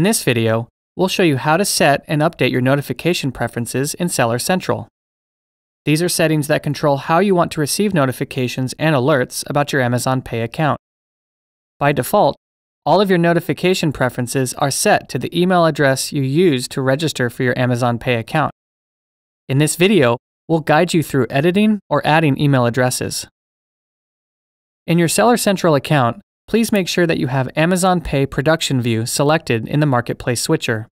In this video, we'll show you how to set and update your notification preferences in Seller Central. These are settings that control how you want to receive notifications and alerts about your Amazon Pay account. By default, all of your notification preferences are set to the email address you use to register for your Amazon Pay account. In this video, we'll guide you through editing or adding email addresses. In your Seller Central account, please make sure that you have Amazon Pay Production View selected in the Marketplace switcher.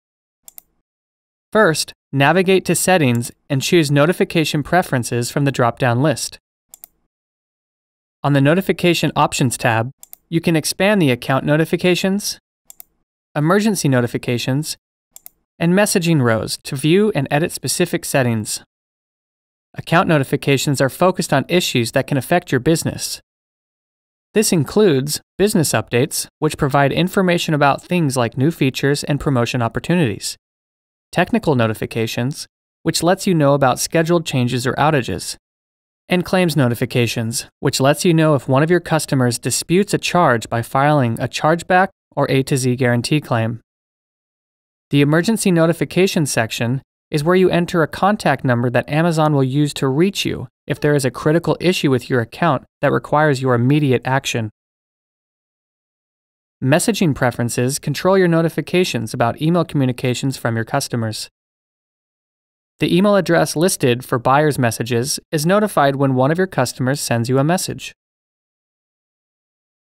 First, navigate to Settings and choose Notification Preferences from the drop-down list. On the Notification Options tab, you can expand the Account Notifications, Emergency Notifications, and Messaging rows to view and edit specific settings. Account notifications are focused on issues that can affect your business. This includes business updates, which provide information about things like new features and promotion opportunities. Technical notifications, which lets you know about scheduled changes or outages. And claims notifications, which lets you know if one of your customers disputes a charge by filing a chargeback or A to Z guarantee claim. The emergency notification section is where you enter a contact number that Amazon will use to reach you if there is a critical issue with your account that requires your immediate action. Messaging preferences control your notifications about email communications from your customers. The email address listed for buyer's messages is notified when one of your customers sends you a message.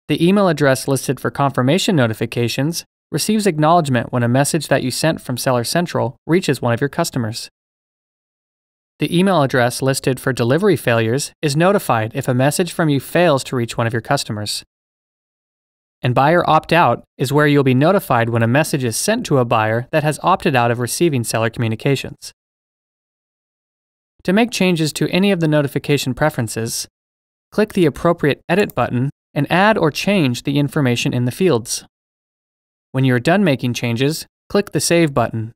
The email address listed for confirmation notifications receives acknowledgement when a message that you sent from Seller Central reaches one of your customers. The email address listed for delivery failures is notified if a message from you fails to reach one of your customers. And buyer opt-out is where you'll be notified when a message is sent to a buyer that has opted out of receiving seller communications. To make changes to any of the notification preferences, click the appropriate Edit button and add or change the information in the fields. When you are done making changes, click the Save button.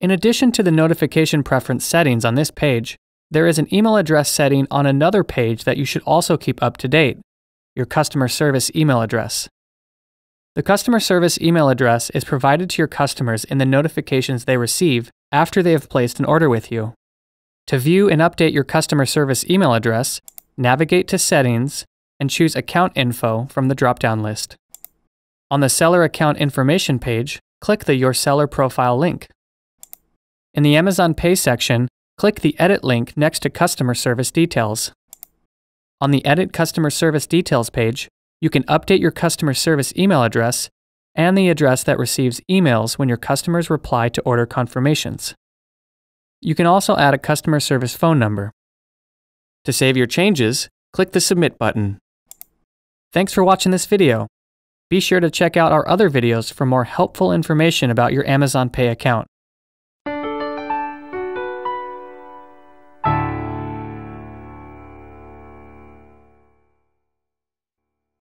In addition to the notification preference settings on this page, there is an email address setting on another page that you should also keep up to date, your customer service email address. The customer service email address is provided to your customers in the notifications they receive after they have placed an order with you. To view and update your customer service email address, navigate to Settings and choose Account Info from the drop-down list. On the Seller Account Information page, click the Your Seller Profile link. In the Amazon Pay section, click the Edit link next to Customer Service Details. On the Edit Customer Service Details page, you can update your customer service email address and the address that receives emails when your customers reply to order confirmations. You can also add a customer service phone number. To save your changes, click the Submit button. Thanks for watching this video. Be sure to check out our other videos for more helpful information about your Amazon Pay account.